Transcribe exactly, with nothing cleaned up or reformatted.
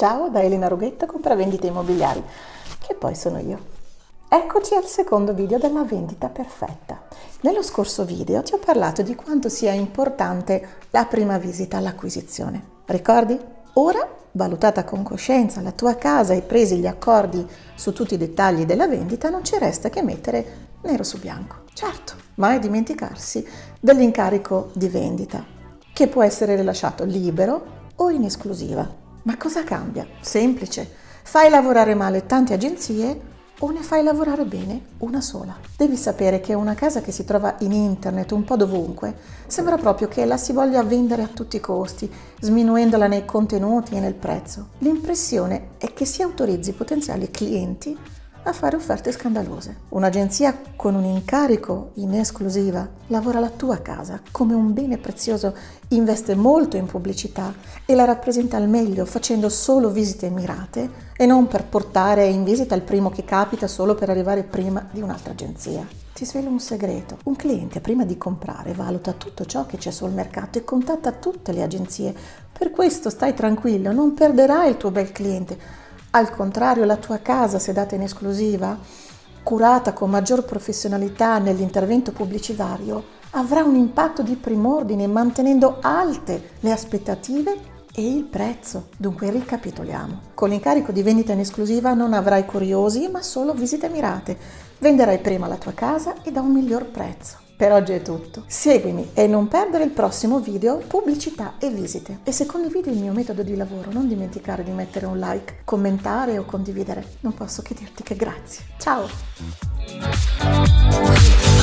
Ciao da Elena Rughetto, compravendita immobiliari, che poi sono io. Eccoci al secondo video della vendita perfetta. Nello scorso video ti ho parlato di quanto sia importante la prima visita all'acquisizione. Ricordi? Ora, valutata con coscienza la tua casa e presi gli accordi su tutti i dettagli della vendita, non ci resta che mettere nero su bianco. Certo, mai dimenticarsi dell'incarico di vendita, che può essere rilasciato libero o in esclusiva. Ma cosa cambia? Semplice. Fai lavorare male tante agenzie o ne fai lavorare bene una sola? Devi sapere che una casa che si trova in internet un po' dovunque sembra proprio che la si voglia vendere a tutti i costi, sminuendola nei contenuti e nel prezzo. L'impressione è che si autorizzi potenziali clienti a fare offerte scandalose. Un'agenzia con un incarico in esclusiva lavora la tua casa come un bene prezioso, investe molto in pubblicità e la rappresenta al meglio facendo solo visite mirate e non per portare in visita il primo che capita solo per arrivare prima di un'altra agenzia. Ti svelo un segreto: un cliente prima di comprare valuta tutto ciò che c'è sul mercato e contatta tutte le agenzie. Per questo stai tranquillo, non perderai il tuo bel cliente. Al contrario, la tua casa, se data in esclusiva, curata con maggior professionalità nell'intervento pubblicitario, avrà un impatto di prim'ordine mantenendo alte le aspettative e il prezzo. Dunque ricapitoliamo. Con l'incarico di vendita in esclusiva non avrai curiosi, ma solo visite mirate. Venderai prima la tua casa ed a un miglior prezzo. Per oggi è tutto. Seguimi e non perdere il prossimo video pubblicità e visite. E se condividi il mio metodo di lavoro, non dimenticare di mettere un like, commentare o condividere. Non posso che dirti che grazie. Ciao!